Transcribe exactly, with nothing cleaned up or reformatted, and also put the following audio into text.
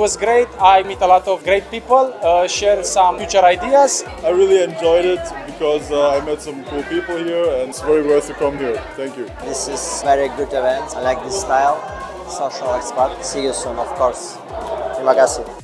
was great. I met a lot of great people, uh, shared some future ideas. I really enjoyed it because uh, I met some cool people here and it's very worth to come here. Thank you. This is very good event. I like this style. Social Expat. See you soon, of course. Terima kasih.